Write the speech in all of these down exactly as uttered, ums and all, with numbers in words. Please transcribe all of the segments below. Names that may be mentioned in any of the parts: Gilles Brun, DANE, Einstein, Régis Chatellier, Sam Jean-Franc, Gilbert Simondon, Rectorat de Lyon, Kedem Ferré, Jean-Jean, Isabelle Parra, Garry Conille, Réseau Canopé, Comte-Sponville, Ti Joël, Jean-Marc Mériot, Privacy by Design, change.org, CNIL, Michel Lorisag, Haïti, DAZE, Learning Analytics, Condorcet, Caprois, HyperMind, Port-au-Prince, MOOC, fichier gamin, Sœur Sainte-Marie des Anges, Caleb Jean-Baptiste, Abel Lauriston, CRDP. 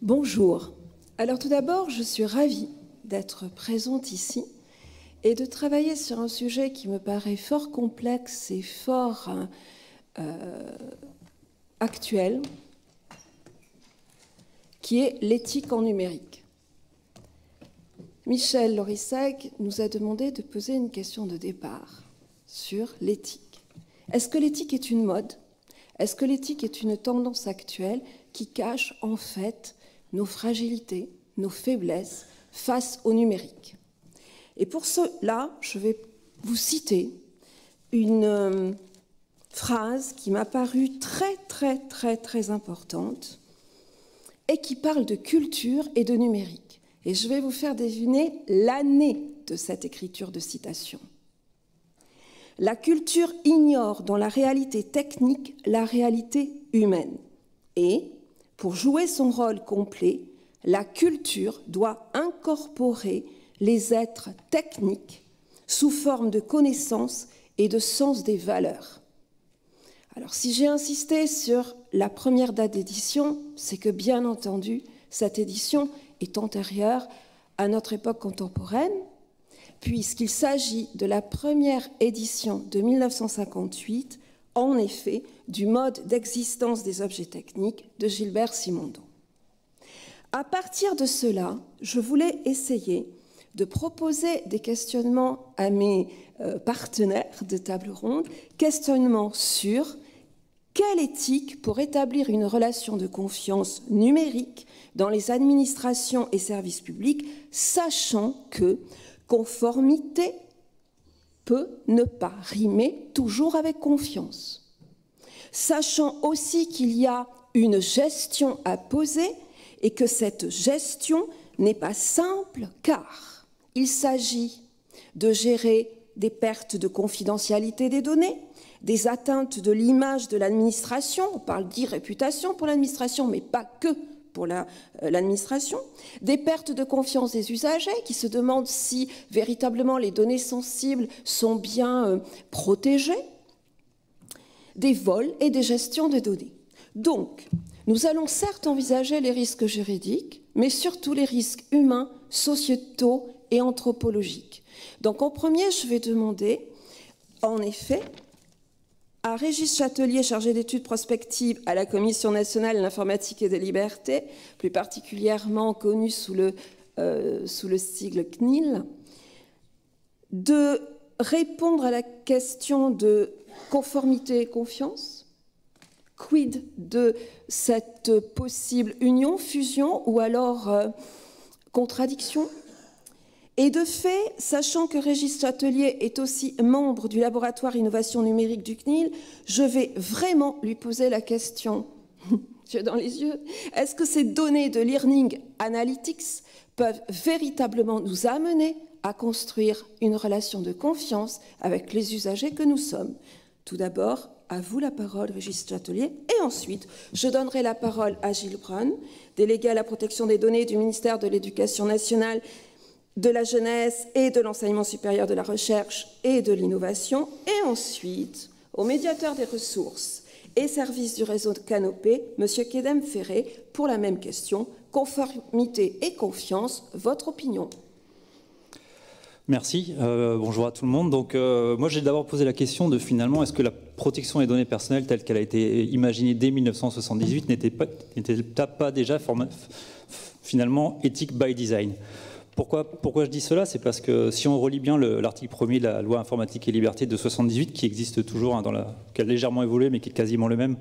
Bonjour. Alors tout d'abord, je suis ravie d'être présente ici et de travailler sur un sujet qui me paraît fort complexe et fort euh, actuel, qui est l'éthique en numérique. Michel Lorisag nous a demandé de poser une question de départ sur l'éthique. Est-ce que l'éthique est une mode? Est-ce que l'éthique est une tendance actuelle qui cache en fait nos fragilités, nos faiblesses face au numérique? Et pour cela, je vais vous citer une euh, phrase qui m'a paru très, très, très, très importante et qui parle de culture et de numérique. Et je vais vous faire deviner l'année de cette écriture de citation. La culture ignore dans la réalité technique la réalité humaine. Et, pour jouer son rôle complet, la culture doit incorporer les êtres techniques sous forme de connaissances et de sens des valeurs. Alors, si j'ai insisté sur la première date d'édition, c'est que, bien entendu, cette édition est antérieure à notre époque contemporaine, puisqu'il s'agit de la première édition de mille neuf cent cinquante-huit, en effet, du mode d'existence des objets techniques de Gilbert Simondon. À partir de cela, je voulais essayer de proposer des questionnements à mes euh, partenaires de table ronde, questionnements sur quelle éthique pour établir une relation de confiance numérique dans les administrations et services publics, sachant que conformité peut ne pas rimer toujours avec confiance. Sachant aussi qu'il y a une gestion à poser et que cette gestion n'est pas simple car il s'agit de gérer des pertes de confidentialité des données, des atteintes de l'image de l'administration, on parle d'irréputation pour l'administration mais pas que pour la, euh, l'administration, des pertes de confiance des usagers qui se demandent si véritablement les données sensibles sont bien euh, protégées, des vols et des gestions de données. Donc, nous allons certes envisager les risques juridiques, mais surtout les risques humains, sociétaux et anthropologiques. Donc, en premier, je vais demander, en effet, à Régis Chatellier, chargé d'études prospectives à la Commission nationale de l'informatique et des libertés, plus particulièrement connue sous le, euh, sous le sigle C N I L, de répondre à la question de conformité et confiance, quid de cette possible union, fusion ou alors euh, contradiction ? Et de fait, sachant que Régis Chatellier est aussi membre du laboratoire innovation numérique du C N I L, je vais vraiment lui poser la question, j'ai dans les yeux, est-ce que ces données de Learning Analytics peuvent véritablement nous amener à construire une relation de confiance avec les usagers que nous sommes? Tout d'abord, à vous la parole, Régis Chatellier, et ensuite, je donnerai la parole à Gilles Brun, délégué à la protection des données du ministère de l'Éducation nationale, de la jeunesse et de l'enseignement supérieur, de la recherche et de l'innovation, et ensuite au médiateur des ressources et services du réseau Canopé, M. Kedem Ferré, pour la même question, conformité et confiance, votre opinion? Merci, euh, bonjour à tout le monde. Donc, euh, moi j'ai d'abord posé la question de finalement, est-ce que la protection des données personnelles telle qu'elle a été imaginée dès mille neuf cent soixante-dix-huit n'était pas, n'était pas déjà forma, finalement éthique by design? Pourquoi, pourquoi je dis cela? C'est parce que si on relit bien l'article premier de la loi informatique et liberté de soixante-dix-huit, qui existe toujours, hein, dans la, qui a légèrement évolué, mais qui est quasiment le même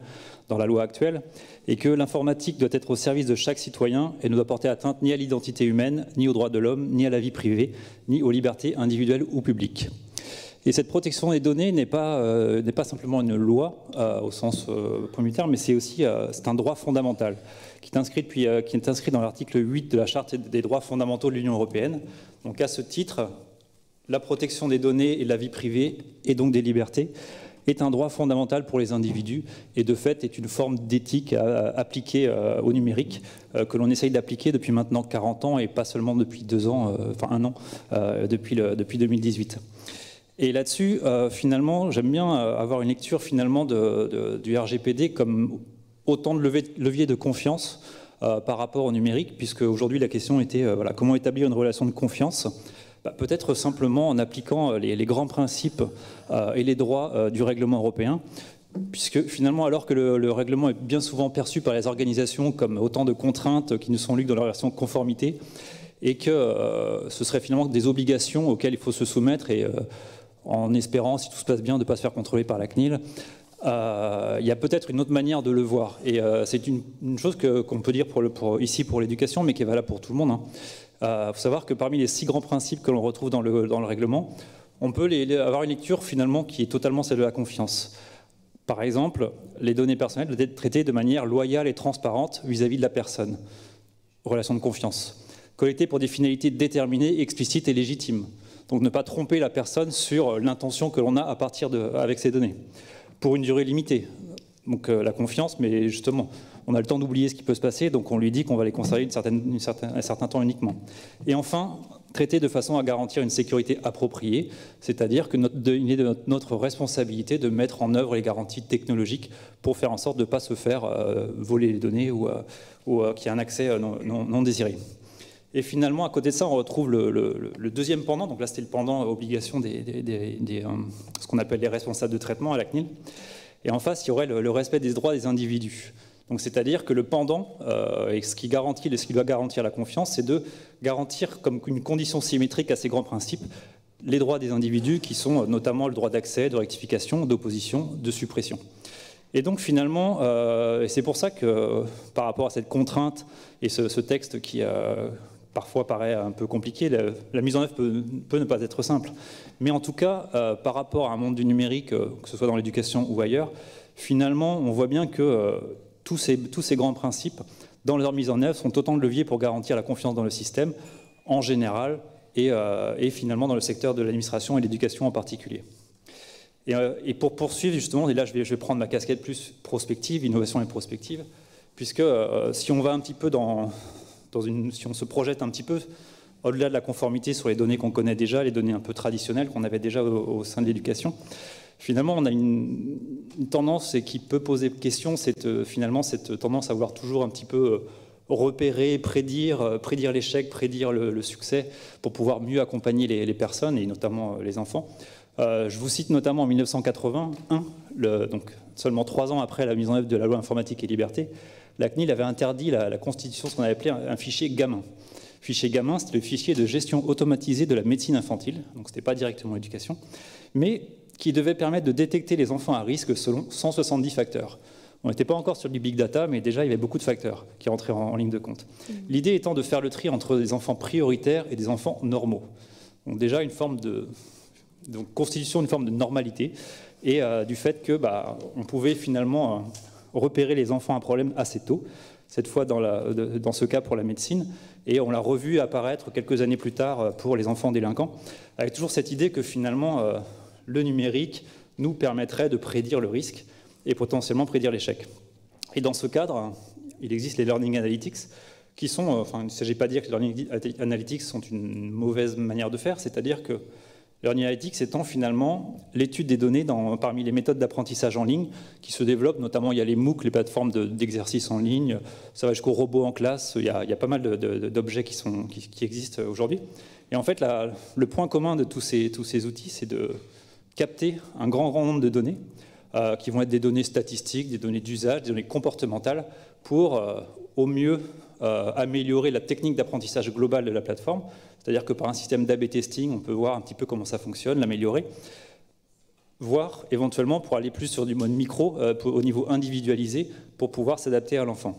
dans la loi actuelle, et que l'informatique doit être au service de chaque citoyen et ne doit porter atteinte ni à l'identité humaine, ni aux droits de l'homme, ni à la vie privée, ni aux libertés individuelles ou publiques. Et cette protection des données n'est pas, euh, n'est pas simplement une loi, euh, au sens euh, premier terme, mais c'est aussi euh, c'est un droit fondamental, qui est inscrit, depuis, euh, qui est inscrit dans l'article huit de la Charte des droits fondamentaux de l'Union européenne. Donc à ce titre, la protection des données et de la vie privée, et donc des libertés, est un droit fondamental pour les individus, et de fait est une forme d'éthique appliquée euh, au numérique, euh, que l'on essaye d'appliquer depuis maintenant quarante ans, et pas seulement depuis deux ans, euh, enfin un an, euh, depuis, le, depuis deux mille dix-huit. Et là-dessus, euh, finalement, j'aime bien avoir une lecture finalement de, de, du R G P D comme autant de leviers de confiance euh, par rapport au numérique, puisque aujourd'hui la question était euh, voilà, comment établir une relation de confiance. Bah, peut-être simplement en appliquant les, les grands principes euh, et les droits euh, du règlement européen, puisque finalement, alors que le, le règlement est bien souvent perçu par les organisations comme autant de contraintes qui nous sont lues dans leur version de conformité, et que euh, ce serait finalement des obligations auxquelles il faut se soumettre, et euh, en espérant, si tout se passe bien, de ne pas se faire contrôler par la C N I L, euh, il y a peut-être une autre manière de le voir. Et euh, c'est une, une chose que, qu'on peut dire pour le, pour, ici pour l'éducation, mais qui est valable pour tout le monde. Hein. Euh, faut savoir que parmi les six grands principes que l'on retrouve dans le, dans le règlement, on peut les, les, avoir une lecture finalement qui est totalement celle de la confiance. Par exemple, les données personnelles doivent être traitées de manière loyale et transparente vis-à-vis de la personne. Relation de confiance. Collectées pour des finalités déterminées, explicites et légitimes. Donc ne pas tromper la personne sur l'intention que l'on a à partir de, avec ces données. Pour une durée limitée. Donc euh, la confiance, mais justement, on a le temps d'oublier ce qui peut se passer, donc on lui dit qu'on va les conserver une certaine, une certaine, un certain temps uniquement. Et enfin, traiter de façon à garantir une sécurité appropriée, c'est-à-dire qu'il est de notre, notre responsabilité de mettre en œuvre les garanties technologiques pour faire en sorte de ne pas se faire euh, voler les données ou, euh, ou euh, qu'il y ait un accès euh, non, non, non désiré. Et finalement, à côté de ça, on retrouve le, le, le deuxième pendant, donc là c'était le pendant obligation des, des, des, des, euh, ce qu'on appelle les responsables de traitement à la C N I L, et en face, il y aurait le, le respect des droits des individus. Donc c'est-à-dire que le pendant, euh, et ce qui garantit, et ce qui doit garantir la confiance, c'est de garantir comme une condition symétrique à ces grands principes les droits des individus qui sont notamment le droit d'accès, de rectification, d'opposition, de suppression. Et donc finalement, euh, c'est pour ça que par rapport à cette contrainte et ce, ce texte qui euh, parfois paraît un peu compliqué, la, la mise en œuvre peut, peut ne pas être simple. Mais en tout cas, euh, par rapport à un monde du numérique, euh, que ce soit dans l'éducation ou ailleurs, finalement on voit bien que euh, Tous ces, tous ces grands principes, dans leur mise en œuvre, sont autant de leviers pour garantir la confiance dans le système en général et, euh, et finalement dans le secteur de l'administration et l'éducation en particulier. Et, euh, et pour poursuivre justement, et là je vais, je vais prendre ma casquette plus prospective, innovation et prospective, puisque euh, si on va un petit peu dans, dans une, si on se projette un petit peu au-delà de la conformité sur les données qu'on connaît déjà, les données un peu traditionnelles qu'on avait déjà au, au sein de l'éducation, finalement, on a une, une tendance et qui peut poser question, c'est euh, finalement cette tendance à vouloir toujours un petit peu euh, repérer, prédire, euh, prédire l'échec, prédire le, le succès pour pouvoir mieux accompagner les, les personnes et notamment euh, les enfants. Euh, je vous cite notamment en mille neuf cent quatre-vingt-un, le, donc seulement trois ans après la mise en œuvre de la loi informatique et liberté, la C N I L avait interdit la, la constitution de ce qu'on avait appelé un, un fichier gamin. Fichier gamin, c'était le fichier de gestion automatisée de la médecine infantile, donc ce n'était pas directement l'éducation, mais qui devait permettre de détecter les enfants à risque selon cent soixante-dix facteurs. On n'était pas encore sur du big data, mais déjà il y avait beaucoup de facteurs qui rentraient en, en ligne de compte. L'idée étant de faire le tri entre des enfants prioritaires et des enfants normaux. Donc déjà une forme de, de constitution, une forme de normalité, et euh, du fait que bah, on pouvait finalement euh, repérer les enfants à problème assez tôt, cette fois dans, la, de, dans ce cas pour la médecine, et on l'a revu apparaître quelques années plus tard pour les enfants délinquants, avec toujours cette idée que finalement... Euh, le numérique nous permettrait de prédire le risque et potentiellement prédire l'échec. Et dans ce cadre, il existe les Learning Analytics, qui sont, enfin, il ne s'agit pas de dire que les Learning Analytics sont une mauvaise manière de faire, c'est-à-dire que Learning Analytics étant finalement l'étude des données dans, parmi les méthodes d'apprentissage en ligne qui se développent, notamment il y a les MOOC, les plateformes d'exercice de, en ligne, ça va jusqu'aux robots en classe, il y a, il y a pas mal d'objets qui, qui, qui existent aujourd'hui. Et en fait, la, le point commun de tous ces, tous ces outils, c'est de capter un grand, grand nombre de données, euh, qui vont être des données statistiques, des données d'usage, des données comportementales, pour euh, au mieux euh, améliorer la technique d'apprentissage globale de la plateforme, c'est-à-dire que par un système d'A B testing, on peut voir un petit peu comment ça fonctionne, l'améliorer, voire éventuellement pour aller plus sur du mode micro, euh, pour, au niveau individualisé, pour pouvoir s'adapter à l'enfant.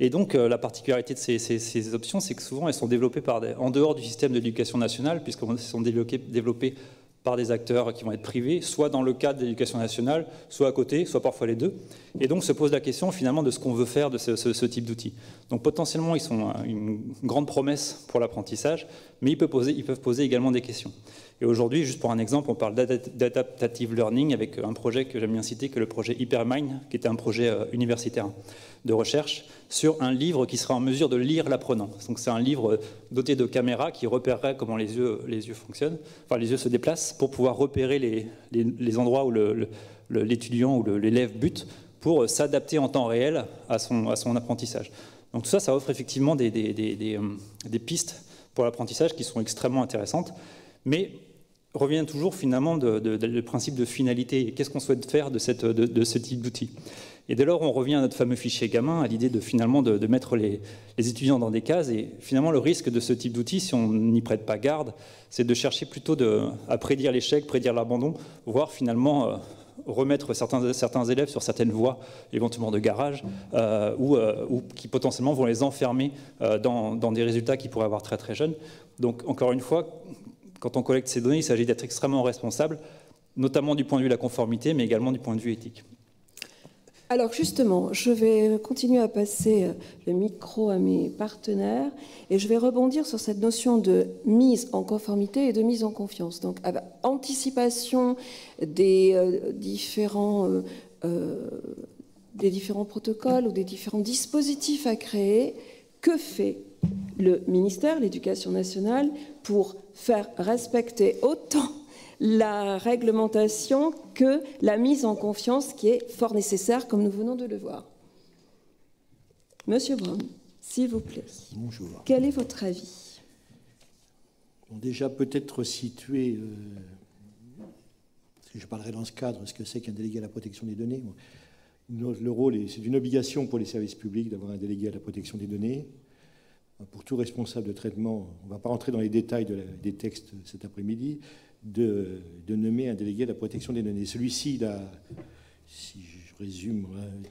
Et donc euh, la particularité de ces, ces, ces options, c'est que souvent elles sont développées par des, en dehors du système de l'éducation nationale, puisqu'elles sont développées, développées par des acteurs qui vont être privés, soit dans le cadre de l'éducation nationale, soit à côté, soit parfois les deux. Et donc se pose la question finalement de ce qu'on veut faire de ce, ce, ce type d'outils. Donc potentiellement, ils sont une grande promesse pour l'apprentissage, mais ils peuvent, poser, ils peuvent poser également des questions. Et aujourd'hui, juste pour un exemple, on parle d'adaptative learning avec un projet que j'aime bien citer, que le projet HyperMind, qui était un projet universitaire de recherche, sur un livre qui sera en mesure de lire l'apprenant. Donc c'est un livre doté de caméras qui repérerait comment les yeux, les yeux fonctionnent, enfin les yeux se déplacent, pour pouvoir repérer les, les, les endroits où l'étudiant ou l'élève bute, pour s'adapter en temps réel à son, à son apprentissage. Donc tout ça, ça offre effectivement des, des, des, des, des pistes pour l'apprentissage qui sont extrêmement intéressantes, mais revient toujours finalement de, de, de, le principe de finalité. Qu'est-ce qu'on souhaite faire de, cette, de, de ce type d'outil? Et dès lors, on revient à notre fameux fichier gamin, à l'idée de finalement de, de mettre les, les étudiants dans des cases. Et finalement, le risque de ce type d'outil, si on n'y prête pas garde, c'est de chercher plutôt de, à prédire l'échec, prédire l'abandon, voire finalement euh, remettre certains, certains élèves sur certaines voies, éventuellement de garage, euh, ou, euh, ou qui potentiellement vont les enfermer euh, dans, dans des résultats qu'ils pourraient avoir très très jeunes. Donc encore une fois, quand on collecte ces données, il s'agit d'être extrêmement responsable, notamment du point de vue de la conformité, mais également du point de vue éthique. Alors justement, je vais continuer à passer le micro à mes partenaires et je vais rebondir sur cette notion de mise en conformité et de mise en confiance. Donc anticipation des, euh, différents, euh, euh, des différents protocoles ou des différents dispositifs à créer. Que fait le ministère, l'Éducation nationale, pour faire respecter autant la réglementation que la mise en confiance qui est fort nécessaire, comme nous venons de le voir. Monsieur Brun, s'il vous plaît. Bonjour. Quel est votre avis? Déjà, peut-être situer, euh, parce que je parlerai dans ce cadre, ce que c'est qu'un délégué à la protection des données. Le rôle, c'est une obligation pour les services publics d'avoir un délégué à la protection des données. Pour tout responsable de traitement, on ne va pas rentrer dans les détails de la, des textes cet après-midi, De, de nommer un délégué à la protection des données. Celui-ci, si je résume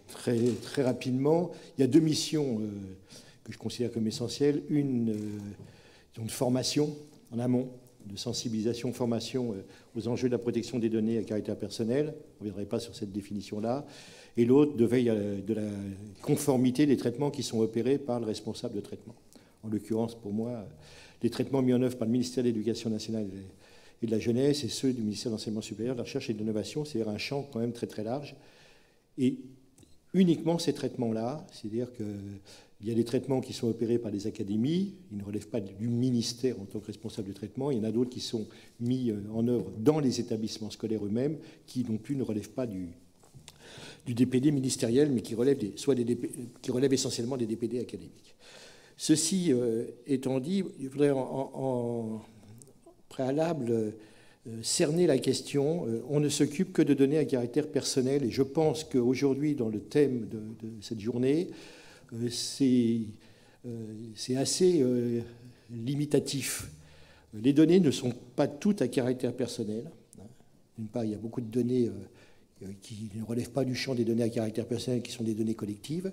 très, très rapidement, il y a deux missions euh, que je considère comme essentielles. Une euh, de formation en amont, de sensibilisation, formation euh, aux enjeux de la protection des données à caractère personnel. On ne reviendrait pas sur cette définition-là. Et l'autre, de veille à, de la conformité des traitements qui sont opérés par le responsable de traitement. En l'occurrence, pour moi, les traitements mis en œuvre par le ministère de l'Éducation nationale et de la jeunesse, et ceux du ministère de l'Enseignement supérieur, de la recherche et de l'innovation, c'est-à-dire un champ quand même très très large. Et uniquement ces traitements-là, c'est-à-dire qu'il y a des traitements qui sont opérés par des académies, ils ne relèvent pas du ministère en tant que responsable du traitement, il y en a d'autres qui sont mis en œuvre dans les établissements scolaires eux-mêmes, qui non plus ne relèvent pas du, du D P D ministériel, mais qui relèvent, des, soit des D P D, qui relèvent essentiellement des D P D académiques. Ceci euh, étant dit, il faudrait en... en, en préalable, euh, cerner la question. Euh, on ne s'occupe que de données à caractère personnel, et je pense qu'aujourd'hui, dans le thème de, de cette journée, euh, c'est euh, c'est assez euh, limitatif. Les données ne sont pas toutes à caractère personnel. D'une part, il y a beaucoup de données euh, qui ne relèvent pas du champ des données à caractère personnel, qui sont des données collectives,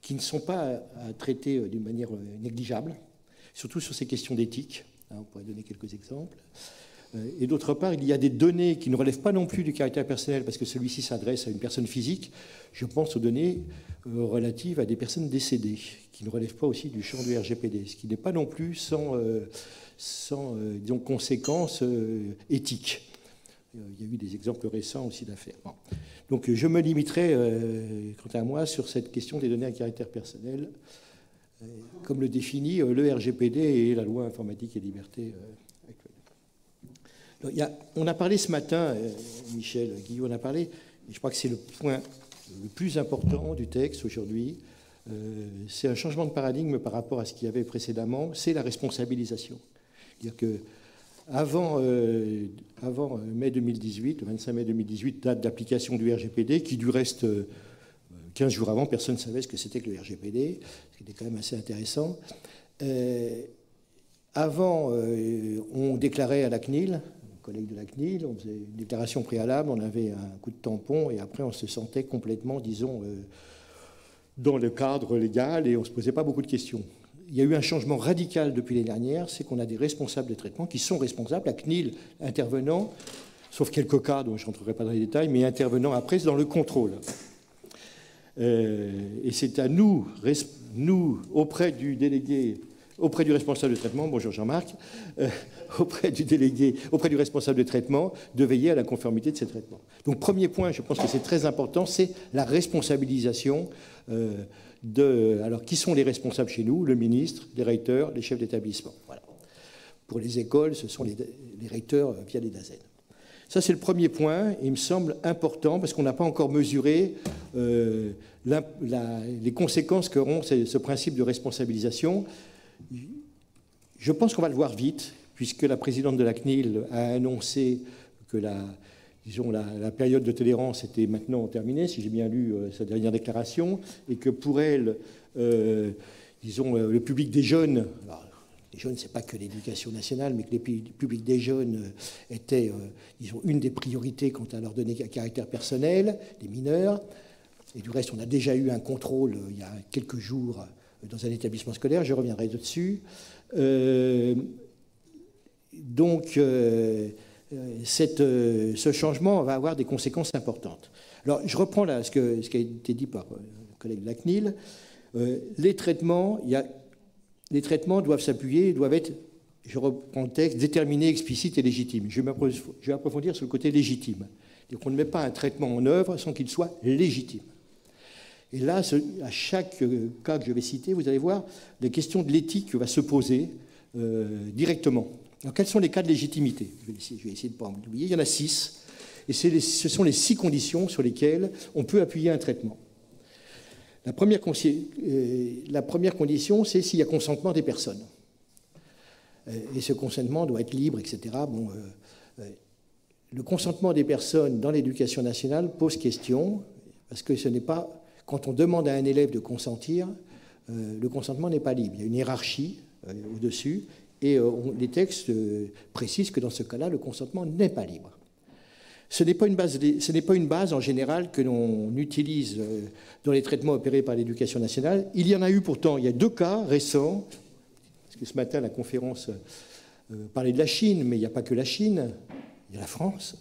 qui ne sont pas à, à traiter d'une manière négligeable, surtout sur ces questions d'éthique. On pourrait donner quelques exemples. Et d'autre part, il y a des données qui ne relèvent pas non plus du caractère personnel, parce que celui-ci s'adresse à une personne physique. Je pense aux données relatives à des personnes décédées, qui ne relèvent pas aussi du champ du R G P D, ce qui n'est pas non plus sans, sans disons, conséquences éthiques. Il y a eu des exemples récents aussi d'affaires. Bon. Donc je me limiterai, quant à moi, sur cette question des données à caractère personnel, comme le définit le R G P D et la loi informatique et liberté actuelle. Alors, il y a, on a parlé ce matin, Michel, Guillaume, on a parlé, et je crois que c'est le point le plus important du texte aujourd'hui, euh, c'est un changement de paradigme par rapport à ce qu'il y avait précédemment, c'est la responsabilisation. C'est-à-dire que avant, euh, avant mai deux mille dix-huit, le vingt-cinq mai deux mille dix-huit, date d'application du R G P D, qui du reste... Euh, quinze jours avant, personne ne savait ce que c'était que le R G P D, ce qui était quand même assez intéressant. Euh, avant, euh, on déclarait à la C N I L, collègues de la C N I L, on faisait une déclaration préalable, on avait un coup de tampon, et après on se sentait complètement, disons, euh, dans le cadre légal, et on ne se posait pas beaucoup de questions. Il y a eu un changement radical depuis l'année dernière, c'est qu'on a des responsables de traitement qui sont responsables, la C N I L intervenant, sauf quelques cas dont je n'entrerai pas dans les détails, mais intervenant après dans le contrôle. Euh, et c'est à nous, nous, auprès du délégué, auprès du responsable de traitement, bonjour Jean-Marc, euh, auprès du délégué, auprès du responsable de traitement, de veiller à la conformité de ces traitements. Donc premier point, je pense que c'est très important, c'est la responsabilisation euh, de... Alors qui sont les responsables chez nous? Le ministre, les recteurs, les chefs d'établissement. Voilà. Pour les écoles, ce sont les, les recteurs via les D A Z E. Ça, c'est le premier point, il me semble important, parce qu'on n'a pas encore mesuré euh, la, la, les conséquences qu'auront ce, ce principe de responsabilisation. Je pense qu'on va le voir vite, puisque la présidente de la C N I L a annoncé que la, disons, la, la période de tolérance était maintenant terminée, si j'ai bien lu euh, sa dernière déclaration, et que pour elle, euh, disons, euh, le public des jeunes... Alors, les jeunes, ce n'est pas que l'éducation nationale, mais que les publics des jeunes étaient, euh, disons, une des priorités quant à leur donner un caractère personnel, les mineurs. Et du reste, on a déjà eu un contrôle euh, il y a quelques jours euh, dans un établissement scolaire. Je reviendrai dessus. Euh, donc, euh, cette, euh, ce changement va avoir des conséquences importantes. Alors, je reprends là ce, que, ce qui a été dit par euh, le collègue de la C N I L. Euh, les traitements, il y a... Les traitements doivent s'appuyer, doivent être, je reprends le texte, déterminés, explicites et légitimes. Je vais approfondir sur le côté légitime. Donc on ne met pas un traitement en œuvre sans qu'il soit légitime. Et là, à chaque cas que je vais citer, vous allez voir, la question de l'éthique va se poser euh, directement. Alors quels sont les cas de légitimité? Je vais essayer, je vais essayer de ne pas en oublier. Il y en a six. Et c'est les, ce sont les six conditions sur lesquelles on peut appuyer un traitement. La première, euh, la première condition, c'est s'il y a consentement des personnes. Euh, et ce consentement doit être libre, et cetera. Bon, euh, euh, le consentement des personnes dans l'éducation nationale pose question, parce que ce n'est pas... Quand on demande à un élève de consentir, euh, le consentement n'est pas libre. Il y a une hiérarchie euh, au-dessus, et euh, on, les textes euh, précisent que dans ce cas-là, le consentement n'est pas libre. Ce n'est pas une base, ce n'est pas une base en général que l'on utilise dans les traitements opérés par l'éducation nationale. Il y en a eu pourtant, il y a deux cas récents, parce que ce matin la conférence parlait de la Chine, mais il n'y a pas que la Chine, il y a la France.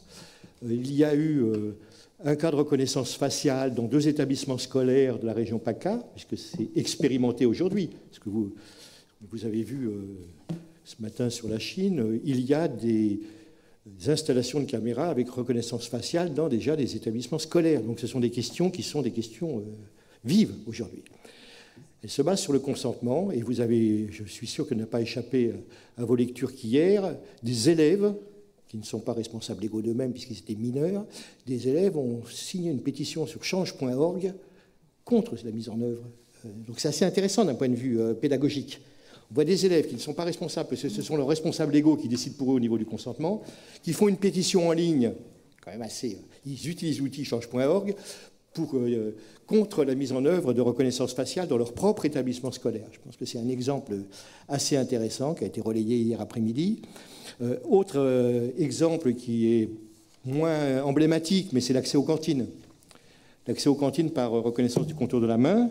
Il y a eu un cas de reconnaissance faciale dans deux établissements scolaires de la région PACA, puisque c'est expérimenté aujourd'hui. Parce que vous, vous avez vu ce matin sur la Chine, il y a des... des installations de caméras avec reconnaissance faciale dans déjà des établissements scolaires. Donc ce sont des questions qui sont des questions euh, vives aujourd'hui. Elle se base sur le consentement, et vous avez, je suis sûr qu'elle n'a pas échappé à vos lectures qu'hier, des élèves, qui ne sont pas responsables légaux d'eux-mêmes puisqu'ils étaient mineurs, des élèves ont signé une pétition sur change point org contre la mise en œuvre. Donc c'est assez intéressant d'un point de vue euh, pédagogique. On voit des élèves qui ne sont pas responsables, parce que ce sont leurs responsables légaux qui décident pour eux au niveau du consentement, qui font une pétition en ligne, quand même assez... Ils utilisent l'outil change point org pour, euh, contre la mise en œuvre de reconnaissance faciale dans leur propre établissement scolaire. Je pense que c'est un exemple assez intéressant qui a été relayé hier après-midi. Euh, autre euh, exemple qui est moins emblématique, mais c'est l'accès aux cantines. L'accès aux cantines par euh, reconnaissance du contour de la main.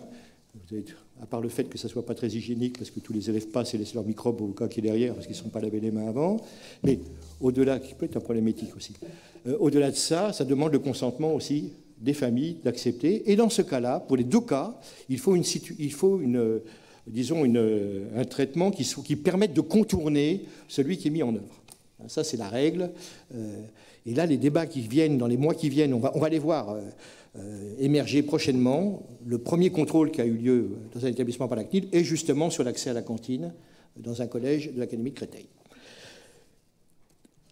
Vous avez... à part le fait que ça ne soit pas très hygiénique, parce que tous les élèves passent et laissent leurs microbes au coq qui est derrière, parce qu'ils ne sont pas lavés les mains avant, mais au-delà, qui peut être un problème éthique aussi, euh, au-delà de ça, ça demande le consentement aussi des familles d'accepter. Et dans ce cas-là, pour les deux cas, il faut, une situ- il faut une, euh, disons une, euh, un traitement qui, qui permette de contourner celui qui est mis en œuvre. Ça, c'est la règle. Euh, et là, les débats qui viennent, dans les mois qui viennent, on va, on va les voir... Euh, Euh, émerger prochainement. Le premier contrôle qui a eu lieu dans un établissement par la C N I L est justement sur l'accès à la cantine dans un collège de l'Académie de Créteil.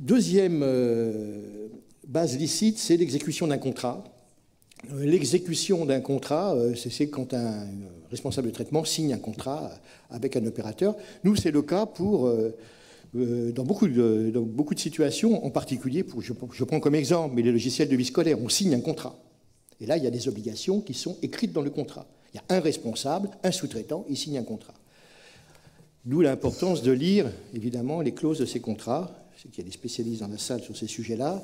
Deuxième euh, base licite, c'est l'exécution d'un contrat. Euh, l'exécution d'un contrat, euh, c'est quand un responsable de traitement signe un contrat avec un opérateur. Nous, c'est le cas pour... Euh, Dans beaucoup, de, dans beaucoup de situations, en particulier, pour, je, je prends comme exemple, mais les logiciels de vie scolaire, on signe un contrat. Et là, il y a des obligations qui sont écrites dans le contrat. Il y a un responsable, un sous-traitant, il signe un contrat. D'où l'importance de lire, évidemment, les clauses de ces contrats. Je sais qu'il y a des spécialistes dans la salle sur ces sujets-là.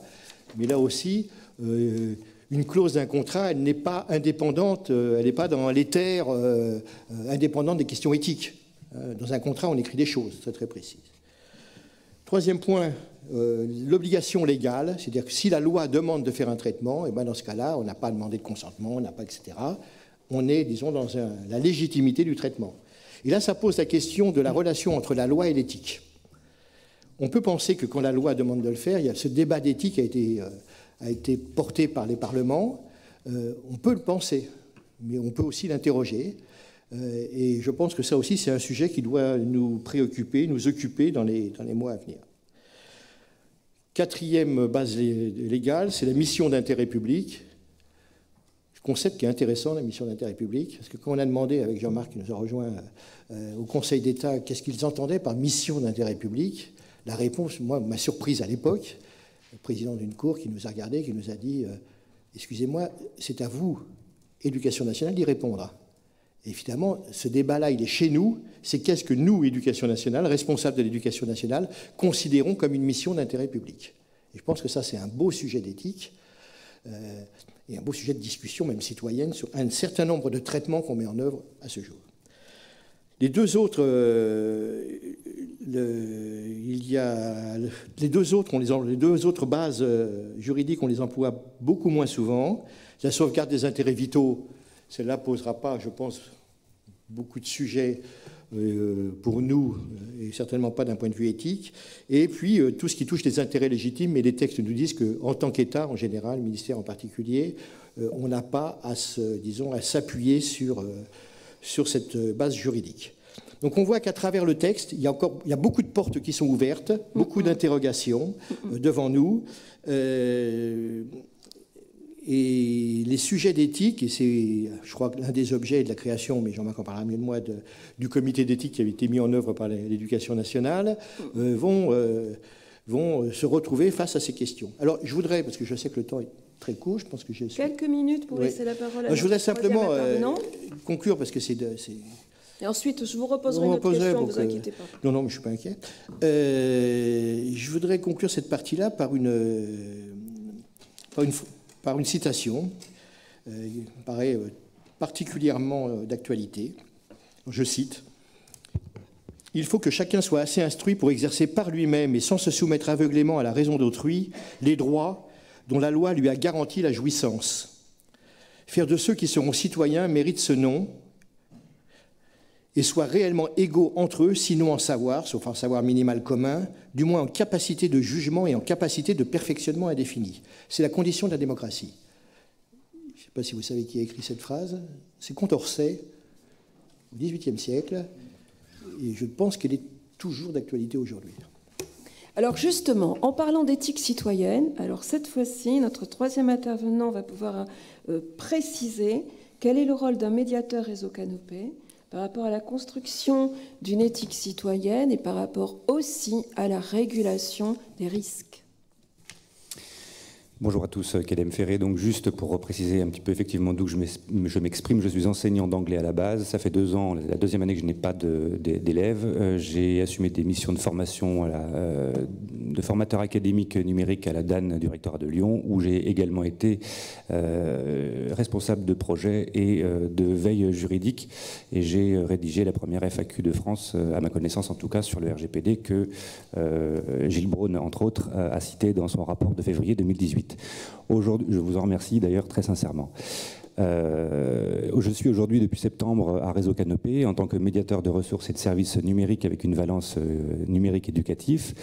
Mais là aussi, euh, une clause d'un contrat, elle n'est pas indépendante, euh, elle n'est pas dans l'éther euh, euh, indépendante des questions éthiques. Dans un contrat, on écrit des choses très, très précises. Troisième point, euh, l'obligation légale, c'est-à-dire que si la loi demande de faire un traitement, et bien dans ce cas-là, on n'a pas demandé de consentement, on n'a pas, et cetera. On est, disons, dans un, la légitimité du traitement. Et là, ça pose la question de la relation entre la loi et l'éthique. On peut penser que quand la loi demande de le faire, il y a ce débat d'éthique qui a été, euh, a été porté par les parlements. Euh, on peut le penser, mais on peut aussi l'interroger. Et je pense que ça aussi, c'est un sujet qui doit nous préoccuper, nous occuper dans les, dans les mois à venir. Quatrième base légale, c'est la mission d'intérêt public. Concept qui est intéressant, la mission d'intérêt public, parce que quand on a demandé, avec Jean-Marc qui nous a rejoint euh, au Conseil d'État, qu'est-ce qu'ils entendaient par mission d'intérêt public, la réponse, moi, m'a surprise à l'époque, le président d'une cour qui nous a regardé, qui nous a dit euh, « Excusez-moi, c'est à vous, Éducation nationale, d'y répondre ». Évidemment, ce débat-là, il est chez nous, c'est qu'est-ce que nous, Éducation nationale, responsables de l'Éducation nationale, considérons comme une mission d'intérêt public. Et je pense que ça, c'est un beau sujet d'éthique, euh, et un beau sujet de discussion, même citoyenne, sur un certain nombre de traitements qu'on met en œuvre à ce jour. Les deux autres, euh, le, il y a, les deux autres, on les, les deux autres bases juridiques, on les emploie beaucoup moins souvent. La sauvegarde des intérêts vitaux, celle-là ne posera pas, je pense, beaucoup de sujets euh, pour nous, et certainement pas d'un point de vue éthique. Et puis, euh, tout ce qui touche les intérêts légitimes, et les textes nous disent qu'en tant qu'État, en général, le ministère en particulier, euh, on n'a pas à se, disons, à s'appuyer sur, euh, sur cette base juridique. Donc on voit qu'à travers le texte, il y a encore, il y a beaucoup de portes qui sont ouvertes, beaucoup d'interrogations euh, devant nous. Euh, Et les sujets d'éthique, et c'est, je crois, l'un des objets de la création, mais Jean-Marc en parlera mieux de moi, de, du comité d'éthique qui avait été mis en œuvre par l'Éducation nationale, euh, vont, euh, vont se retrouver face à ces questions. Alors, je voudrais, parce que je sais que le temps est très court, je pense que j'ai... Quelques minutes pour oui. laisser la parole à... Alors, je voudrais simplement euh, conclure, parce que c'est... Et ensuite, je vous reposerai une autre question, ne vous inquiétez pas. Non, non, mais je ne suis pas inquiet. Euh, je voudrais conclure cette partie-là par une... Par une par une citation, euh, il paraît euh, particulièrement euh, d'actualité. Je cite « Il faut que chacun soit assez instruit pour exercer par lui-même et sans se soumettre aveuglément à la raison d'autrui les droits dont la loi lui a garanti la jouissance. Faire de ceux qui seront citoyens mérite ce nom et soient réellement égaux entre eux, sinon en savoir, sauf en savoir minimal commun, du moins en capacité de jugement et en capacité de perfectionnement indéfini. C'est la condition de la démocratie. » Je ne sais pas si vous savez qui a écrit cette phrase. C'est Condorcet, au dix-huitième siècle, et je pense qu'elle est toujours d'actualité aujourd'hui. Alors justement, en parlant d'éthique citoyenne, alors cette fois-ci, notre troisième intervenant va pouvoir euh, préciser quel est le rôle d'un médiateur réseau Canopé par rapport à la construction d'une éthique citoyenne et par rapport aussi à la régulation des risques. Bonjour à tous, Kedem Ferré. Donc juste pour préciser un petit peu effectivement d'où je m'exprime, je suis enseignant d'anglais à la base. Ça fait deux ans, la deuxième année que je n'ai pas d'élèves. J'ai assumé des missions de formation à la, de formateur académique numérique à la D A N E du Rectorat de Lyon, où j'ai également été euh, responsable de projet et de veille juridique. Et j'ai rédigé la première F A Q de France, à ma connaissance en tout cas, sur le R G P D que euh, Gilles Brun, entre autres, a cité dans son rapport de février deux mille dix-huit. Aujourd'hui, je vous en remercie d'ailleurs très sincèrement. Euh, je suis aujourd'hui depuis septembre à Réseau Canopé en tant que médiateur de ressources et de services numériques avec une valence euh, numérique éducative.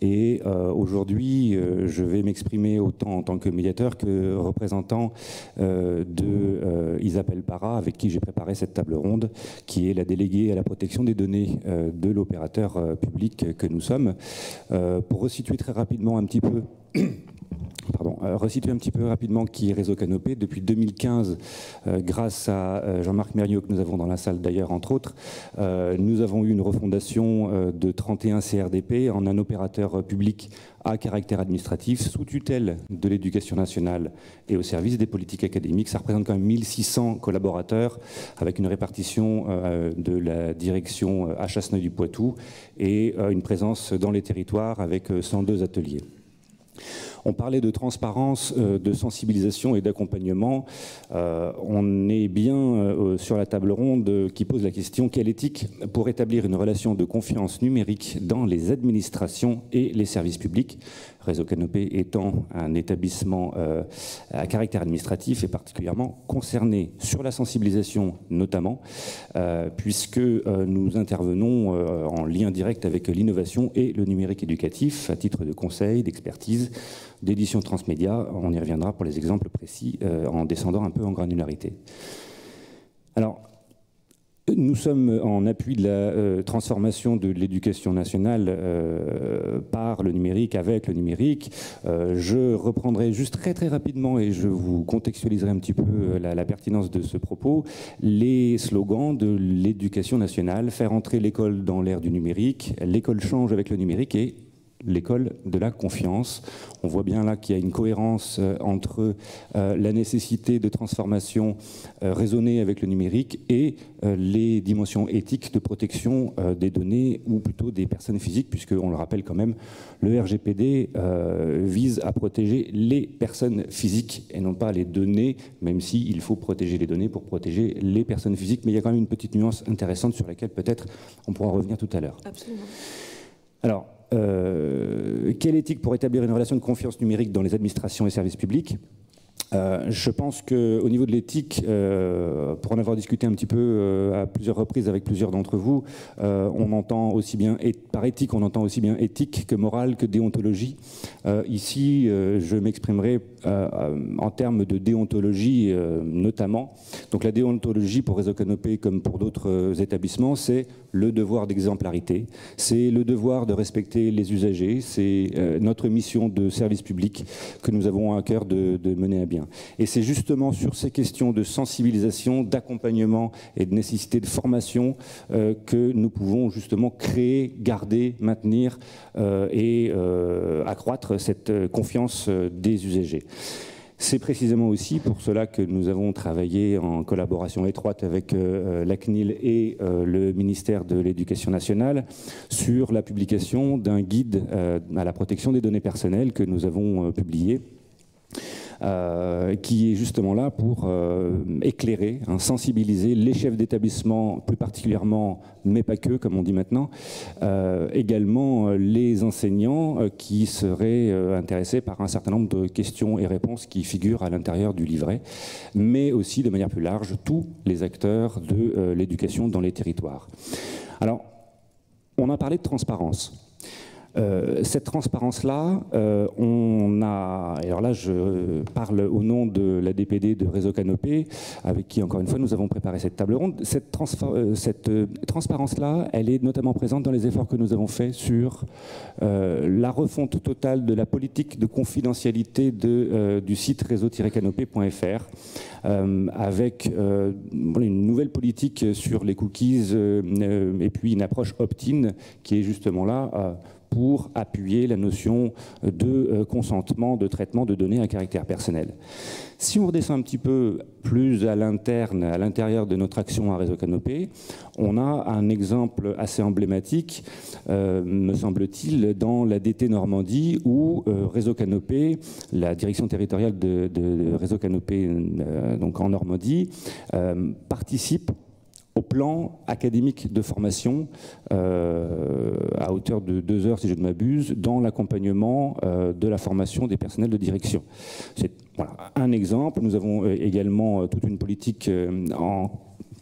Et euh, aujourd'hui, euh, je vais m'exprimer autant en tant que médiateur que représentant euh, de euh, Isabelle Parra, avec qui j'ai préparé cette table ronde, qui est la déléguée à la protection des données euh, de l'opérateur euh, public que nous sommes. Euh, pour resituer très rapidement un petit peu... Pardon, euh, resituer un petit peu rapidement qui est Réseau Canopé. Depuis deux mille quinze, euh, grâce à euh, Jean-Marc Mériot, que nous avons dans la salle d'ailleurs, entre autres, euh, nous avons eu une refondation euh, de trente et un C R D P en un opérateur euh, public à caractère administratif, sous tutelle de l'Éducation nationale et au service des politiques académiques. Ça représente quand même mille six cents collaborateurs, avec une répartition euh, de la direction euh, à Chasseneuil-du-Poitou et euh, une présence dans les territoires avec euh, cent deux ateliers. On parlait de transparence, de sensibilisation et d'accompagnement. Euh, on est bien euh, sur la table ronde qui pose la question « Quelle éthique pour établir une relation de confiance numérique dans les administrations et les services publics ?» Réseau Canopé étant un établissement euh, à caractère administratif et particulièrement concerné sur la sensibilisation notamment, euh, puisque euh, nous intervenons euh, en lien direct avec l'innovation et le numérique éducatif à titre de conseil, d'expertise, d'édition transmédia. On y reviendra pour les exemples précis euh, en descendant un peu en granularité. Alors, Nous sommes en appui de la euh, transformation de l'éducation nationale euh, par le numérique, avec le numérique. Euh, je reprendrai juste très très rapidement, et je vous contextualiserai un petit peu la, la pertinence de ce propos, les slogans de l'éducation nationale: faire entrer l'école dans l'ère du numérique, l'école change avec le numérique et l'école de la confiance. On voit bien là qu'il y a une cohérence entre la nécessité de transformation raisonnée avec le numérique et les dimensions éthiques de protection des données, ou plutôt des personnes physiques, puisque, on le rappelle quand même, le R G P D vise à protéger les personnes physiques et non pas les données, même s'il faut protéger les données pour protéger les personnes physiques. Mais il y a quand même une petite nuance intéressante sur laquelle peut-être on pourra revenir tout à l'heure. Absolument. Alors, Euh, quelle éthique pour établir une relation de confiance numérique dans les administrations et services publics? Euh, je pense qu'au niveau de l'éthique, euh, pour en avoir discuté un petit peu euh, à plusieurs reprises avec plusieurs d'entre vous, euh, on entend aussi bien, et par éthique, on entend aussi bien éthique que morale, que déontologie. Euh, ici, euh, je m'exprimerai euh, en termes de déontologie euh, notamment. Donc la déontologie pour Réseau Canopé, comme pour d'autres euh, établissements, c'est le devoir d'exemplarité, c'est le devoir de respecter les usagers, c'est euh, notre mission de service public que nous avons à cœur de, de mener à bien. Et c'est justement sur ces questions de sensibilisation, d'accompagnement et de nécessité de formation euh, que nous pouvons justement créer, garder, maintenir euh, et euh, accroître cette confiance des usagers. C'est précisément aussi pour cela que nous avons travaillé en collaboration étroite avec euh, la C N I L et euh, le ministère de l'Éducation nationale sur la publication d'un guide euh, à la protection des données personnelles que nous avons euh, publié. Euh, qui est justement là pour euh, éclairer, hein, sensibiliser les chefs d'établissement, plus particulièrement, mais pas que, comme on dit maintenant, euh, également euh, les enseignants euh, qui seraient euh, intéressés par un certain nombre de questions et réponses qui figurent à l'intérieur du livret, mais aussi, de manière plus large, tous les acteurs de euh, l'éducation dans les territoires. Alors, on a parlé de transparence. Euh, cette transparence-là, euh, on a... Alors là, je parle au nom de la D P D de Réseau Canopé, avec qui, encore une fois, nous avons préparé cette table ronde. Cette, trans euh, cette euh, transparence-là, elle est notamment présente dans les efforts que nous avons faits sur euh, la refonte totale de la politique de confidentialité de, euh, du site réseau canopé point F R, euh, avec euh, une nouvelle politique sur les cookies euh, et puis une approche opt-in qui est justement là... Euh, pour appuyer la notion de consentement, de traitement de données à caractère personnel. Si on redescend un petit peu plus à l'interne, à l'intérieur de notre action à Réseau Canopé, on a un exemple assez emblématique, euh, me semble-t-il, dans la D T Normandie, où euh, Réseau Canopé, la direction territoriale de, de, de Réseau Canopé euh, donc en Normandie, euh, participe au plan académique de formation, euh, à hauteur de deux heures si je ne m'abuse, dans l'accompagnement euh, de la formation des personnels de direction. C'est voilà, un exemple. Nous avons également toute une politique euh, en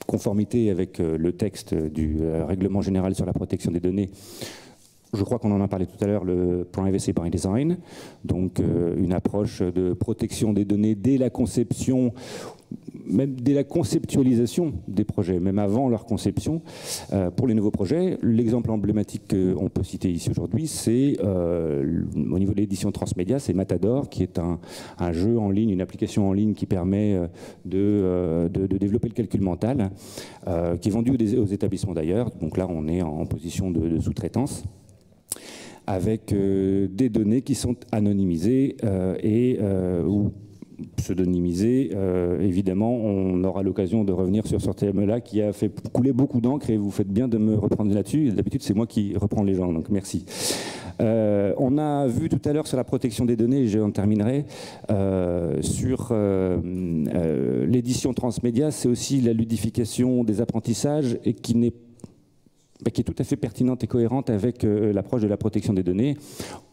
conformité avec euh, le texte du euh, règlement général sur la protection des données. Je crois qu'on en a parlé tout à l'heure, le Privacy by Design, donc euh, une approche de protection des données dès la conception, même dès la conceptualisation des projets, même avant leur conception, euh, pour les nouveaux projets. L'exemple emblématique qu'on peut citer ici aujourd'hui, c'est euh, au niveau de l'édition transmédia, c'est Matador, qui est un, un jeu en ligne, une application en ligne qui permet de, euh, de, de développer le calcul mental, euh, qui est vendu aux, aux établissements d'ailleurs. Donc là, on est en position de, de sous-traitance, avec euh, des données qui sont anonymisées euh, et euh, où pseudonymisé. Euh, évidemment, on aura l'occasion de revenir sur ce thème-là qui a fait couler beaucoup d'encre, et vous faites bien de me reprendre là-dessus. D'habitude, c'est moi qui reprends les gens, donc merci. Euh, on a vu tout à l'heure sur la protection des données, et je en terminerai, euh, sur euh, euh, l'édition transmédia, c'est aussi la ludification des apprentissages, et qui n'est bah, qui est tout à fait pertinente et cohérente avec euh, l'approche de la protection des données.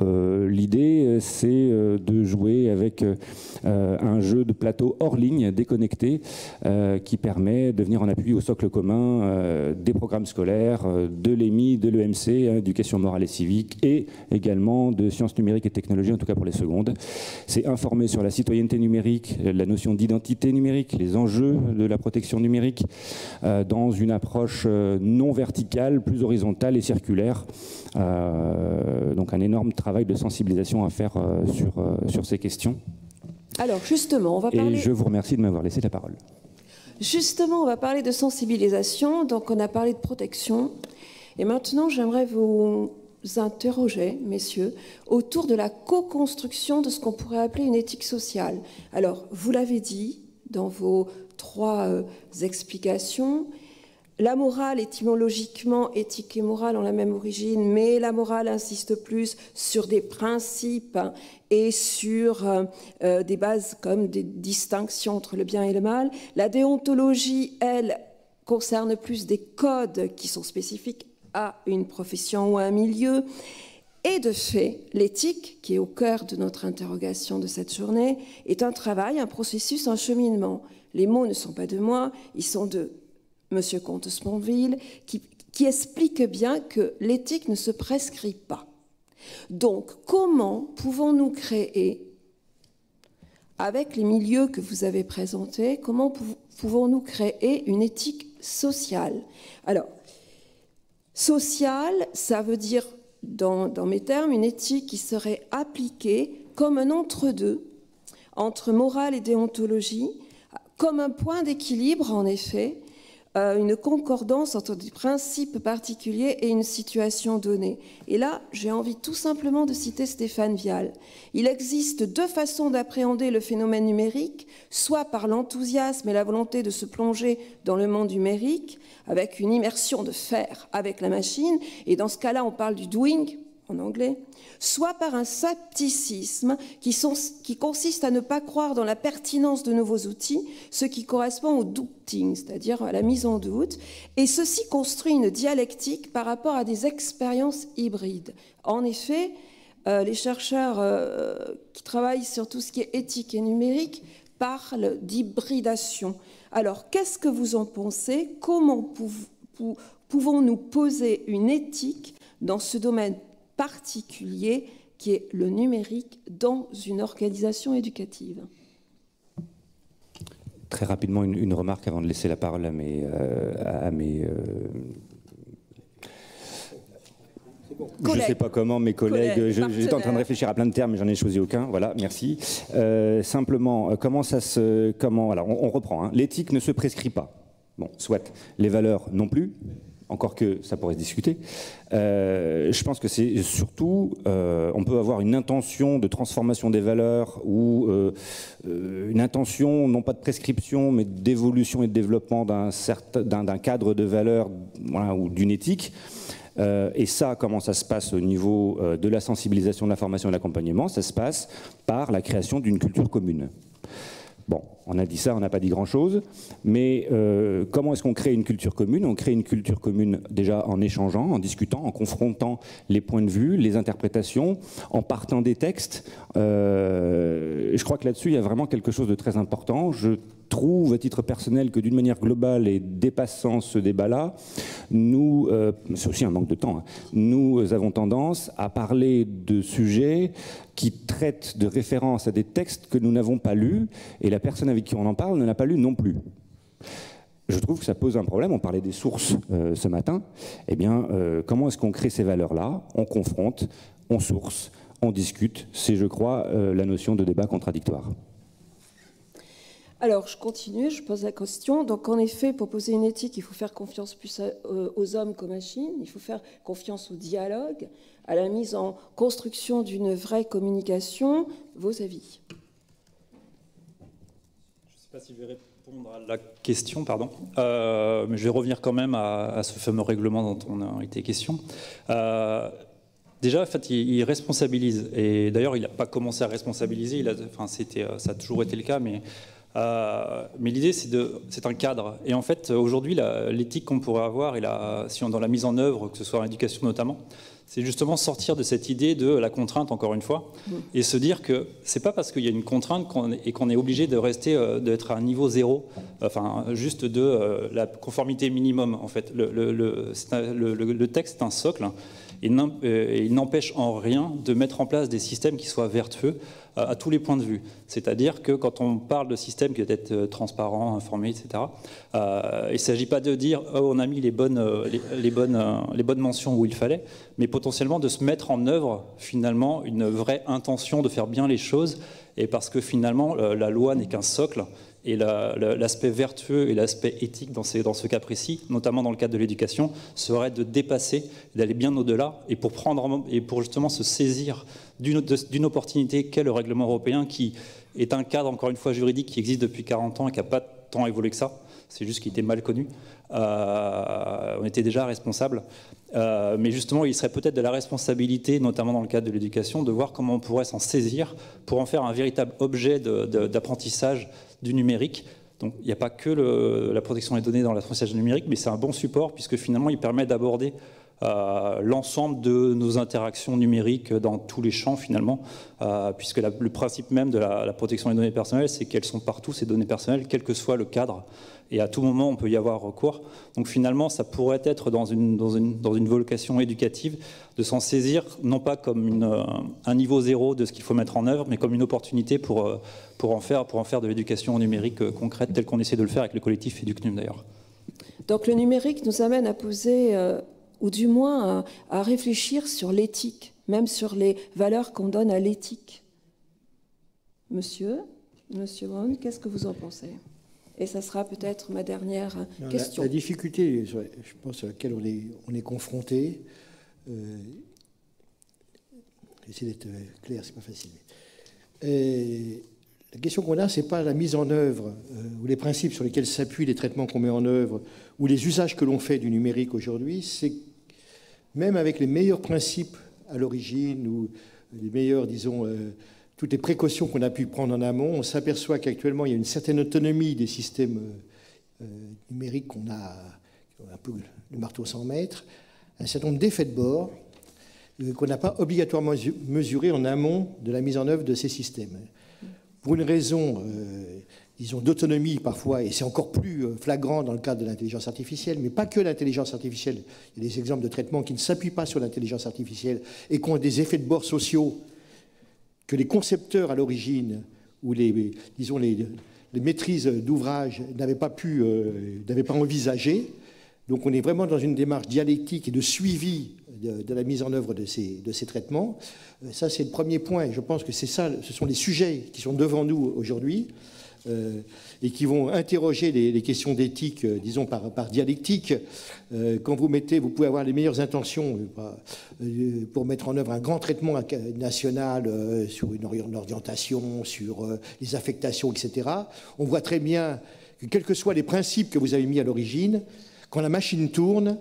Euh, L'idée, c'est euh, de jouer avec euh, un jeu de plateau hors ligne, déconnecté, euh, qui permet de venir en appui au socle commun euh, des programmes scolaires, euh, de l'E M I, de l'E M C, hein, éducation morale et civique, et également de sciences numériques et technologies, en tout cas pour les secondes. C'est informer sur la citoyenneté numérique, la notion d'identité numérique, les enjeux de la protection numérique, euh, dans une approche euh, non verticale, plus horizontale et circulaire. Euh, donc un énorme travail de sensibilisation à faire euh, sur, euh, sur ces questions. Alors justement, on va parler... Et je vous remercie de m'avoir laissé la parole. Justement, on va parler de sensibilisation, donc on a parlé de protection. Et maintenant, j'aimerais vous interroger, messieurs, autour de la co-construction de ce qu'on pourrait appeler une éthique sociale. Alors, vous l'avez dit dans vos trois euh, explications, la morale, étymologiquement, éthique et morale ont la même origine, mais la morale insiste plus sur des principes et sur euh, euh, des bases comme des distinctions entre le bien et le mal. La déontologie, elle, concerne plus des codes qui sont spécifiques à une profession ou à un milieu. Et de fait, l'éthique, qui est au cœur de notre interrogation de cette journée, est un travail, un processus, un cheminement. Les mots ne sont pas de moi, ils sont de Monsieur Comte-Sponville, qui, qui explique bien que l'éthique ne se prescrit pas. Donc, comment pouvons-nous créer, avec les milieux que vous avez présentés, comment pouvons-nous créer une éthique sociale? Alors, sociale, ça veut dire, dans, dans mes termes, une éthique qui serait appliquée comme un entre-deux, entre morale et déontologie, comme un point d'équilibre, en effet, une concordance entre des principes particuliers et une situation donnée. Et là, j'ai envie tout simplement de citer Stéphane Vial. Il existe deux façons d'appréhender le phénomène numérique, soit par l'enthousiasme et la volonté de se plonger dans le monde numérique, avec une immersion de fer avec la machine, et dans ce cas-là, on parle du doing, en anglais, soit par un scepticisme qui, sont, qui consiste à ne pas croire dans la pertinence de nouveaux outils, ce qui correspond au doubting, c'est-à-dire à la mise en doute, et ceci construit une dialectique par rapport à des expériences hybrides. En effet, euh, les chercheurs euh, qui travaillent sur tout ce qui est éthique et numérique parlent d'hybridation. Alors, qu'est-ce que vous en pensez? Comment pou pou pouvons-nous poser une éthique dans ce domaine particulier qui est le numérique dans une organisation éducative? Très rapidement, une, une remarque avant de laisser la parole à mes... Euh, à mes euh, je ne sais pas comment, mes collègues... J'étais en train de réfléchir à plein de termes, mais j'en ai choisi aucun. Voilà, merci. Euh, simplement, comment ça se... Comment, alors, on, on reprend. Hein. L'éthique ne se prescrit pas. Bon, soit. Les valeurs non plus. Encore que ça pourrait se discuter. Euh, je pense que c'est surtout, euh, on peut avoir une intention de transformation des valeurs ou euh, une intention, non pas de prescription, mais d'évolution et de développement d'un certain, d'un cadre de valeurs, voilà, ou d'une éthique. Euh, et ça, comment ça se passe au niveau euh, de la sensibilisation, de l'information et de l'accompagnement? Ça se passe par la création d'une culture commune. Bon, on a dit ça, on n'a pas dit grand-chose, mais euh, comment est-ce qu'on crée une culture commune? On crée une culture commune déjà en échangeant, en discutant, en confrontant les points de vue, les interprétations, en partant des textes. Euh, je crois que là-dessus, il y a vraiment quelque chose de très important. Je trouve, à titre personnel, que d'une manière globale et dépassant ce débat-là, nous, euh, c'est aussi un manque de temps, hein, nous avons tendance à parler de sujets qui traitent de référence à des textes que nous n'avons pas lus, et la personne avec qui on en parle ne l'a pas lu non plus. Je trouve que ça pose un problème. On parlait des sources euh, ce matin. Eh bien, euh, comment est-ce qu'on crée ces valeurs-là? On confronte, on source, on discute. C'est, je crois, euh, la notion de débat contradictoire. Alors, je continue, je pose la question. Donc, en effet, pour poser une éthique, il faut faire confiance plus aux hommes qu'aux machines. Il faut faire confiance au dialogue, à la mise en construction d'une vraie communication. Vos avis? Je ne sais pas si je vais répondre à la question, pardon. Euh, mais je vais revenir quand même à, à ce fameux règlement dont on a été question. Euh, Déjà, en fait, il responsabilise, et d'ailleurs, il n'a pas commencé à responsabiliser, il a, enfin, c'était, ça a toujours été le cas, mais Euh, mais l'idée, c'est un cadre. Et en fait, aujourd'hui, l'éthique qu'on pourrait avoir, et la, si on, dans la mise en œuvre, que ce soit en éducation notamment, c'est justement sortir de cette idée de la contrainte, encore une fois, mmh. et se dire que c'est pas parce qu'il y a une contrainte qu'on est, et qu'on est obligé de rester, euh, d'être à un niveau zéro, enfin, juste de euh, la conformité minimum, en fait. Le, le, le, un, le, le texte est un socle, et, euh, et il n'empêche en rien de mettre en place des systèmes qui soient vertueux euh, à tous les points de vue. C'est-à-dire que quand on parle de système qui doit être euh, transparent, informé, et cetera, euh, il ne s'agit pas de dire oh, on a mis les bonnes, euh, les, les, bonnes, euh, les bonnes mentions où il fallait, mais potentiellement de se mettre en œuvre finalement une vraie intention de faire bien les choses, et parce que finalement la loi n'est qu'un socle, et l'aspect la, la, vertueux et l'aspect éthique dans, ces, dans ce cas précis, notamment dans le cadre de l'éducation, serait de dépasser, d'aller bien au-delà, et pour prendre et pour justement se saisir d'une opportunité qu'est le règlement européen, qui est un cadre encore une fois juridique qui existe depuis quarante ans et qui n'a pas tant évolué que ça. C'est juste qu'il était mal connu. Euh, on était déjà responsable. Euh, mais justement, il serait peut-être de la responsabilité, notamment dans le cadre de l'éducation, de voir comment on pourrait s'en saisir pour en faire un véritable objet d'apprentissage du numérique. Donc il n'y a pas que le, la protection des données dans l'apprentissage numérique, mais c'est un bon support puisque finalement, il permet d'aborder euh, l'ensemble de nos interactions numériques dans tous les champs finalement, euh, puisque la, le principe même de la, la protection des données personnelles, c'est qu'elles sont partout, ces données personnelles, quel que soit le cadre. Et à tout moment, on peut y avoir recours. Donc finalement, ça pourrait être dans une, dans une, dans une vocation éducative de s'en saisir, non pas comme une, un niveau zéro de ce qu'il faut mettre en œuvre, mais comme une opportunité pour, pour, en, faire, pour en faire de l'éducation numérique concrète, telle qu'on essaie de le faire avec le collectif et du C N U M d'ailleurs. Donc le numérique nous amène à poser, euh, ou du moins à, à réfléchir sur l'éthique, même sur les valeurs qu'on donne à l'éthique. Monsieur, Monsieur Brun, qu'est-ce que vous en pensez ? Et ça sera peut-être ma dernière non, question. La, la difficulté, je pense, à laquelle on est, on est confronté, euh, j'essaie d'être clair, c'est pas facile. Et la question qu'on a, c'est pas la mise en œuvre euh, ou les principes sur lesquels s'appuient les traitements qu'on met en œuvre ou les usages que l'on fait du numérique aujourd'hui. C'est même avec les meilleurs principes à l'origine ou les meilleurs, disons. Euh, Toutes les précautions qu'on a pu prendre en amont, on s'aperçoit qu'actuellement, il y a une certaine autonomie des systèmes euh, numériques qu'on a, un peu le marteau sans maître, un certain nombre d'effets de bord euh, qu'on n'a pas obligatoirement mesurés en amont de la mise en œuvre de ces systèmes. Pour une raison, euh, disons, d'autonomie parfois, et c'est encore plus flagrant dans le cadre de l'intelligence artificielle, mais pas que l'intelligence artificielle. Il y a des exemples de traitements qui ne s'appuient pas sur l'intelligence artificielle et qui ont des effets de bord sociaux que les concepteurs à l'origine, ou les, disons les, les maîtrises d'ouvrage n'avaient pas pu, euh, n'avaient pas envisagé. Donc on est vraiment dans une démarche dialectique et de suivi de, de la mise en œuvre de ces, de ces traitements. Ça, c'est le premier point. Je pense que c'est ça, ce sont les sujets qui sont devant nous aujourd'hui euh, et qui vont interroger les, les questions d'éthique, euh, disons par, par dialectique. Euh, quand vous mettez, vous pouvez avoir les meilleures intentions euh, pour mettre en œuvre un grand traitement national euh, sur une orientation, sur euh, les affectations, et cetera. On voit très bien que quels que soient les principes que vous avez mis à l'origine, quand la machine tourne,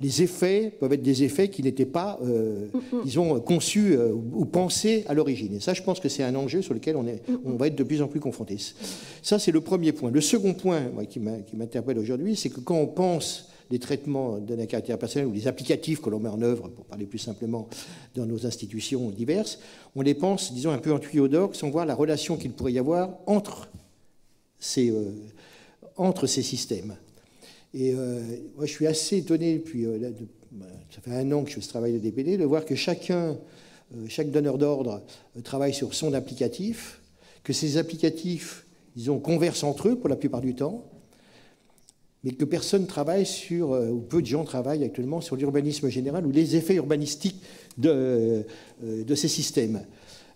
les effets peuvent être des effets qui n'étaient pas, euh, disons, conçus euh, ou pensés à l'origine. Et ça, je pense que c'est un enjeu sur lequel on, est, on va être de plus en plus confronté. Ça, c'est le premier point. Le second point moi, qui m'interpelle aujourd'hui, c'est que quand on pense les traitements de la caractère personnel ou les applicatifs que l'on met en œuvre, pour parler plus simplement, dans nos institutions diverses, on les pense, disons, un peu en tuyau d'orgue, sans voir la relation qu'il pourrait y avoir entre ces, euh, entre ces systèmes. Et euh, moi, je suis assez étonné, depuis, euh, là, de, ça fait un an que je fais ce travail de D P D, de voir que chacun, euh, chaque donneur d'ordre euh, travaille sur son applicatif, que ces applicatifs, disons, conversent entre eux pour la plupart du temps, mais que personne travaille sur, euh, ou peu de gens travaillent actuellement sur l'urbanisme général ou les effets urbanistiques de, euh, de ces systèmes.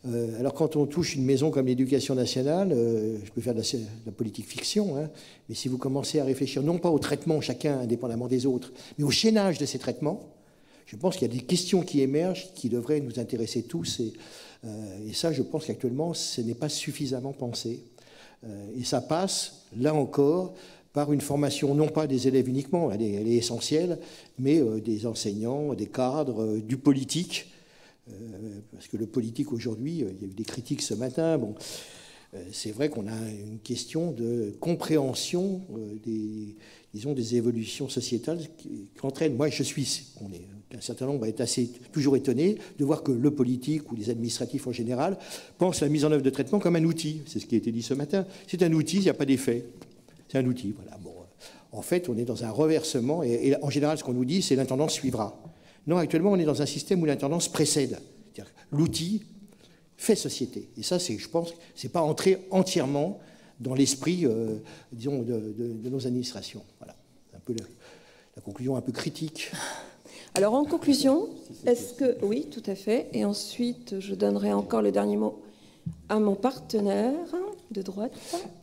Euh, alors quand on touche une maison comme l'éducation nationale, euh, je peux faire de la, de la politique fiction, hein, mais si vous commencez à réfléchir non pas au traitement chacun indépendamment des autres, mais au chaînage de ces traitements, je pense qu'il y a des questions qui émergent qui devraient nous intéresser tous. Et, euh, et ça, je pense qu'actuellement, ce n'est pas suffisamment pensé. Euh, et ça passe, là encore, par une formation non pas des élèves uniquement, elle est, elle est essentielle, mais euh, des enseignants, des cadres, euh, du politique. Parce que le politique aujourd'hui, il y a eu des critiques ce matin, bon, c'est vrai qu'on a une question de compréhension des, disons, des évolutions sociétales qu'entraînent. Moi, je suis, on est, un certain nombre est assez toujours étonné de voir que le politique ou les administratifs en général pensent la mise en œuvre de traitement comme un outil. C'est ce qui a été dit ce matin. C'est un outil, il n'y a pas d'effet. C'est un outil, voilà. Bon. En fait, on est dans un reversement, et, et en général, ce qu'on nous dit, c'est l'intendance suivra. Non, actuellement, on est dans un système où l'intendance précède. C'est-à-dire l'outil fait société. Et ça, je pense, ce n'est pas entré entièrement dans l'esprit, euh, disons, de, de, de nos administrations. Voilà, un peu la, la conclusion un peu critique. Alors, en conclusion, est-ce que... Oui, tout à fait. Et ensuite, je donnerai encore le dernier mot à mon partenaire de droite.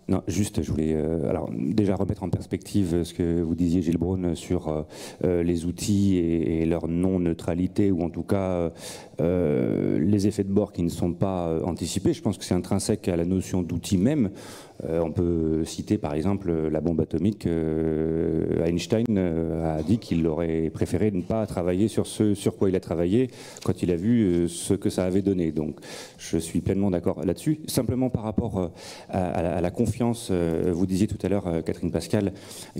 Non, juste, je voulais euh, alors déjà remettre en perspective ce que vous disiez, Gilles Brun, sur euh, les outils et, et leur non-neutralité, ou en tout cas euh, les effets de bord qui ne sont pas euh, anticipés. Je pense que c'est intrinsèque à la notion d'outil même. Euh, on peut citer par exemple la bombe atomique. Euh, Einstein euh, a dit qu'il aurait préféré ne pas travailler sur ce sur quoi il a travaillé quand il a vu euh, ce que ça avait donné. Donc je suis pleinement d'accord là-dessus. Simplement par rapport euh, à, à, la, à la confiance. Vous disiez tout à l'heure, Catherine Pascal,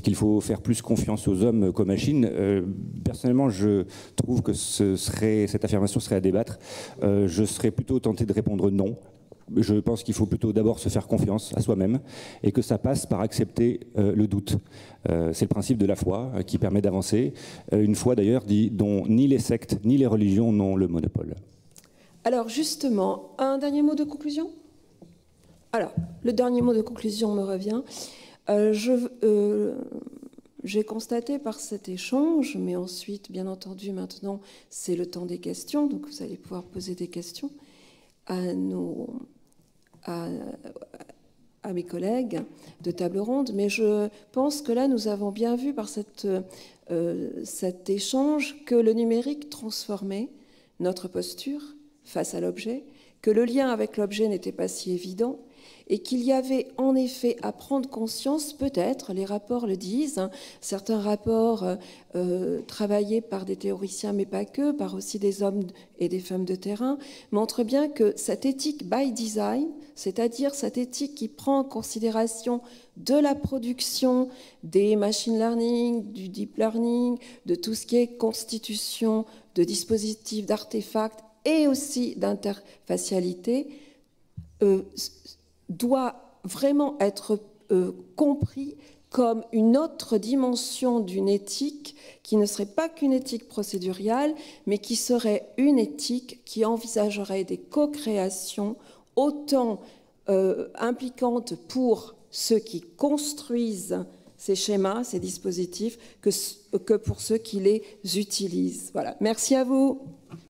qu'il faut faire plus confiance aux hommes qu'aux machines. Personnellement, je trouve que ce serait, cette affirmation serait à débattre. Je serais plutôt tenté de répondre non. Je pense qu'il faut plutôt d'abord se faire confiance à soi-même et que ça passe par accepter euh, le doute. Euh, c'est le principe de la foi euh, qui permet d'avancer. Euh, une foi d'ailleurs dit dont ni les sectes ni les religions n'ont le monopole. Alors justement, un dernier mot de conclusion ? Alors, le dernier mot de conclusion me revient. Euh, je, euh, j'ai constaté par cet échange, mais ensuite, bien entendu, maintenant, c'est le temps des questions, donc vous allez pouvoir poser des questions à, nos, à, à mes collègues de table ronde. Mais je pense que là, nous avons bien vu par cette, euh, cet échange que le numérique transformait notre posture face à l'objet, que le lien avec l'objet n'était pas si évident, et qu'il y avait en effet à prendre conscience, peut-être, les rapports le disent, hein, certains rapports euh, travaillés par des théoriciens, mais pas que, par aussi des hommes et des femmes de terrain, montrent bien que cette éthique by design, c'est-à-dire cette éthique qui prend en considération de la production des machine learning, du deep learning, de tout ce qui est constitution de dispositifs, d'artefacts, et aussi d'interfacialité, euh, doit vraiment être euh, compris comme une autre dimension d'une éthique qui ne serait pas qu'une éthique procédurale, mais qui serait une éthique qui envisagerait des co-créations autant euh, impliquantes pour ceux qui construisent ces schémas, ces dispositifs, que, que pour ceux qui les utilisent. Voilà. Merci à vous.